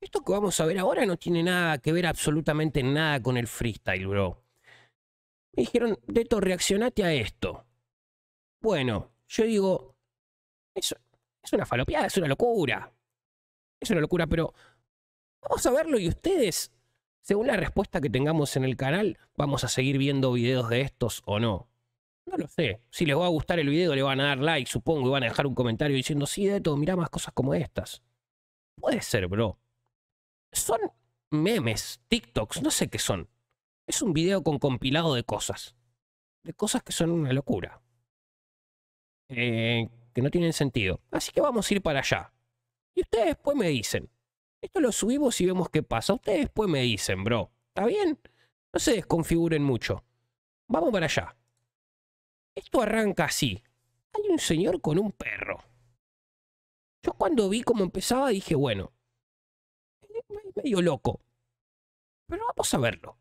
Esto que vamos a ver ahora no tiene nada que ver absolutamente nada con el freestyle, bro. Me dijeron, Deto, reaccionate a esto. Bueno, yo digo, eso es una falopeada, es una locura. Es una locura, pero vamos a verlo y ustedes, según la respuesta que tengamos en el canal, vamos a seguir viendo videos de estos o no. No lo sé. Si les va a gustar el video, le van a dar like, supongo, y van a dejar un comentario diciendo, sí, Deto, mirá más cosas como estas. Puede ser, bro. Son memes, TikToks, no sé qué son. Es un video con compilado de cosas. De cosas que son una locura. Que no tienen sentido. Así que vamos a ir para allá. Y ustedes después me dicen. Esto lo subimos y vemos qué pasa. Ustedes después me dicen, bro. ¿Está bien? No se desconfiguren mucho. Vamos para allá. Esto arranca así. Hay un señor con un perro. Yo cuando vi cómo empezaba dije, bueno, medio loco. Pero vamos a verlo.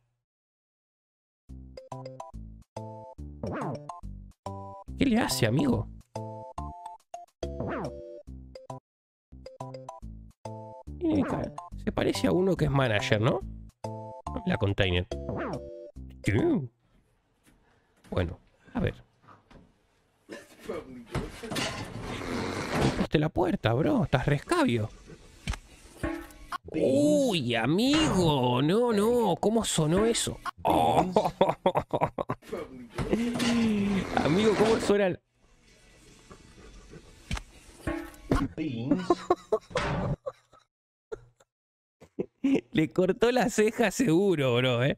¿Qué le hace, amigo? Se parece a uno que es manager, ¿no? La container. Bueno, a ver. Abriste la puerta, bro. Estás rescabio. Uy, amigo. No, no. ¿Cómo sonó eso? Oh. Amigo, ¿cómo suena el...? Le cortó la ceja seguro, bro, ¿eh?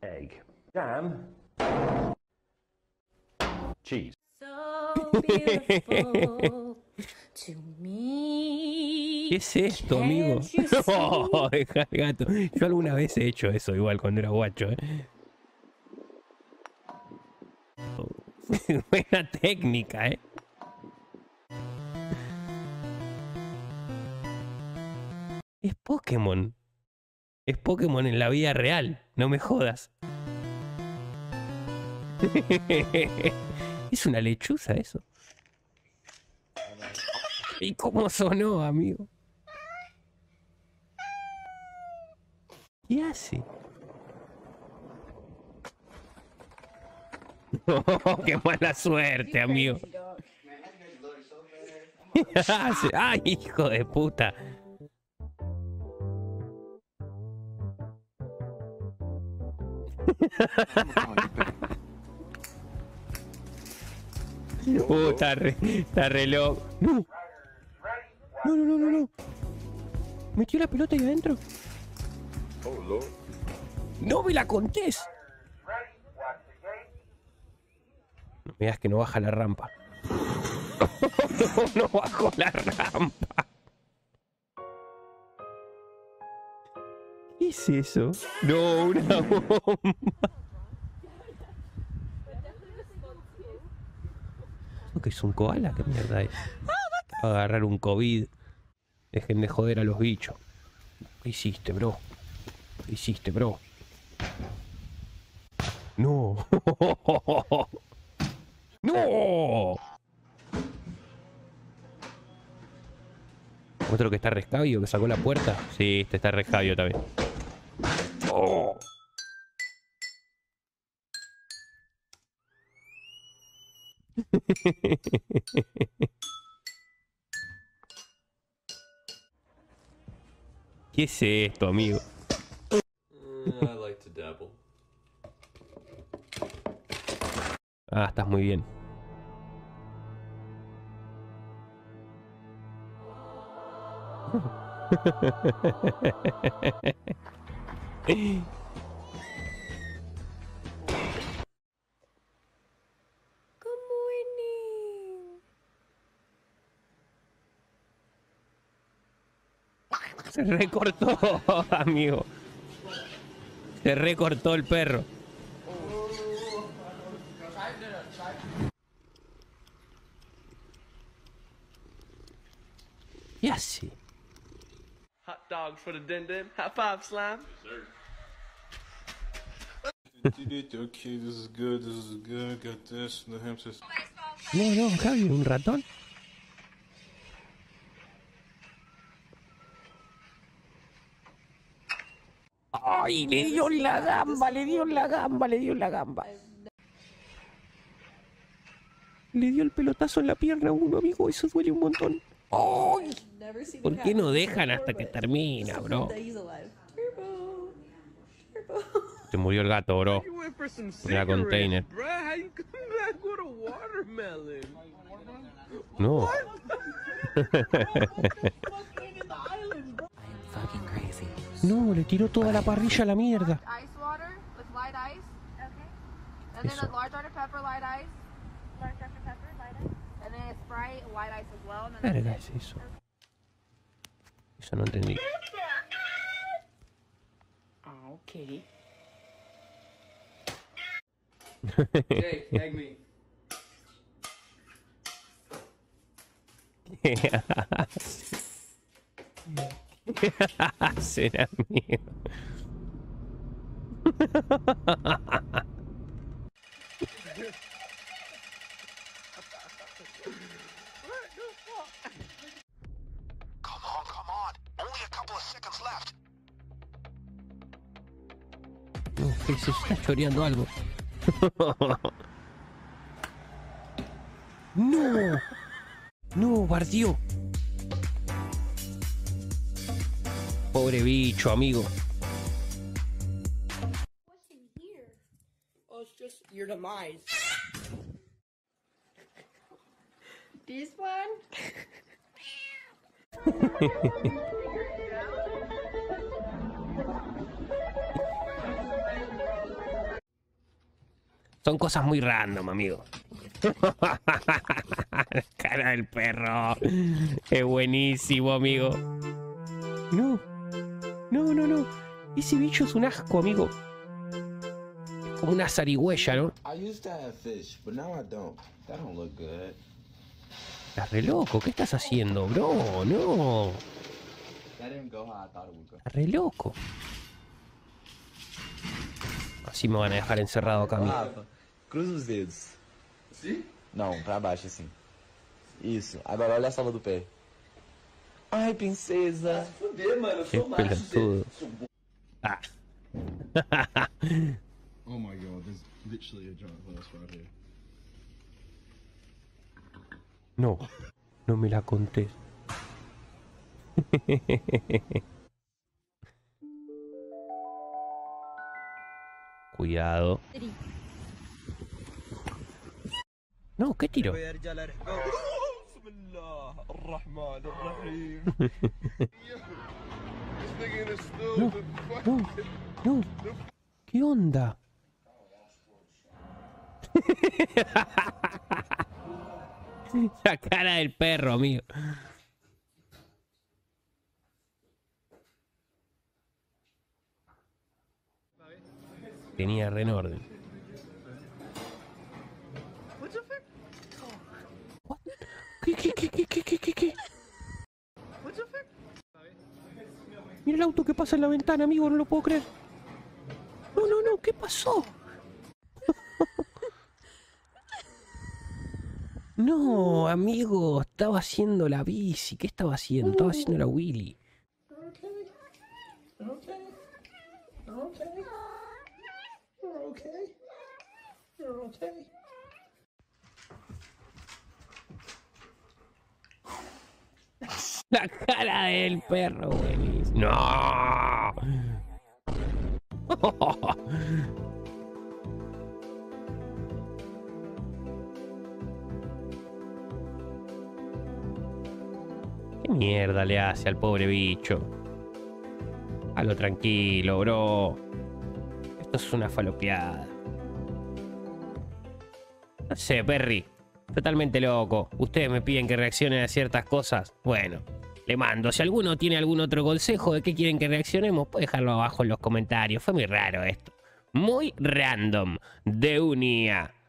Egg. Jam. Cheese. ¿Qué es esto, amigo? Oh, deja el gato. Yo alguna vez he hecho eso igual cuando era guacho, ¿eh? Buena técnica, ¿eh? Es Pokémon. Es Pokémon en la vida real. No me jodas. Es una lechuza eso. ¿Y cómo sonó, amigo? ¿Qué hace? Oh, ¡qué mala suerte, amigo! ¿Qué hace? ¡Ay, hijo de puta! Está re loco. No. No, no, no, no. Metió la pelota ahí adentro. No me la contés. No me digas que no baja la rampa. No, no bajo la rampa. ¿Qué es eso? No, una bomba. ¿Qué es un koala? ¿Qué mierda es? Va a agarrar un COVID. Dejen de joder a los bichos. ¿Qué hiciste, bro? ¿Qué hiciste, bro? No. ¡No! Otro que está rescabio, que sacó la puerta. Sí, este está rescabio también. ¡Oh! ¿Qué es esto, amigo? Ah, estás muy bien. Se recortó, amigo. Se recortó el perro. ¿Qué hace? Hot dog for the din din. High five, slime. Okay, this is good. This is good. Got this. No, no, Javi, un ratón. ¡Ay, le dio la gamba, le dio la gamba, le dio la gamba! Le dio el pelotazo en la pierna a uno, amigo, eso duele un montón. ¡Ay! ¿Por qué no dejan hasta que termina, bro? Se murió el gato, bro. En la container. No. No, le tiró toda la parrilla a la mierda. Eso. Verga, es eso. Eso no entendí. Ah, ok. Jake, tag me. Será mío. Que se está choreando algo. No, no, bardió. Pobre bicho, amigo. Son cosas muy random, amigo. La cara del perro. Es buenísimo, amigo. No. No, no, no. Ese bicho es un asco, amigo. Como una zarigüeya, ¿no? Estás re loco. ¿Qué estás haciendo, bro? No. Estás re loco. Así me van a dejar encerrado acá, amigo. Rafa, cruza os dedos. Sim? Não, pra baixo assim. Isso. Agora olha a sola do pé. Ai, princesa. Fudeu, mano. Eu sou macho. Ah. Oh my god, there's literally a giant horse right here. No. No me la conté. Cuidado. No, ¿qué tiro? No, no, no. ¿Qué onda? La cara del perro, amigo. Tenía re en orden. ¿Qué? Mira el auto que pasa en la ventana, amigo, no lo puedo creer. No, no, no, ¿qué pasó? No, amigo, estaba haciendo la bici. ¿Qué estaba haciendo? Estaba haciendo la Willy. Okay. La cara del perro, buenísimo. No. ¿Qué mierda le hace al pobre bicho? A lo tranquilo, bro. Esto es una falopeada. No sé, Perry. Totalmente loco. Ustedes me piden que reaccione a ciertas cosas. Bueno, le mando. Si alguno tiene algún otro consejo de qué quieren que reaccionemos, puede dejarlo abajo en los comentarios. Fue muy raro esto. Muy random. De un IA.